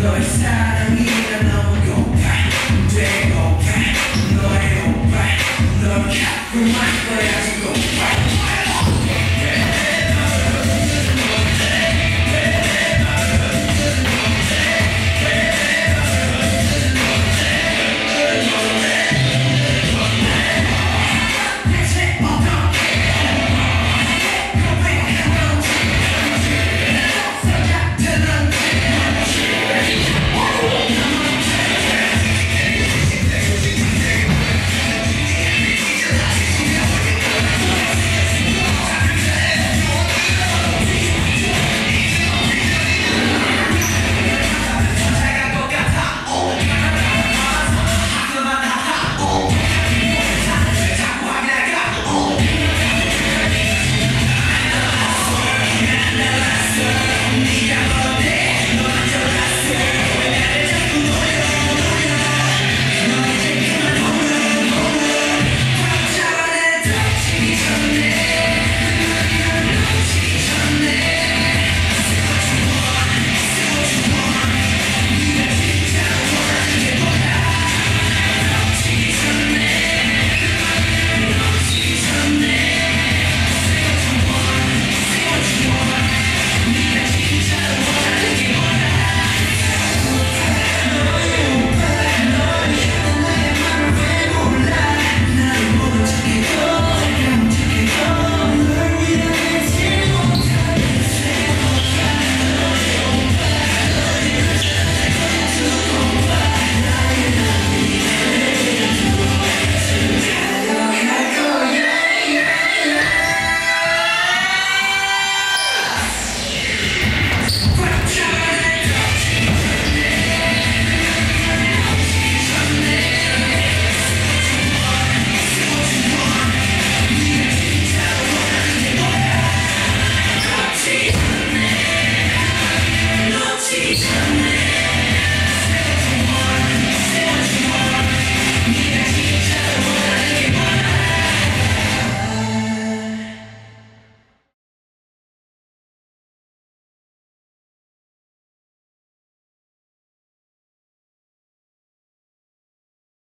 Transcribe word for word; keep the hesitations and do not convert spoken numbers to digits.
though it's sad, I mean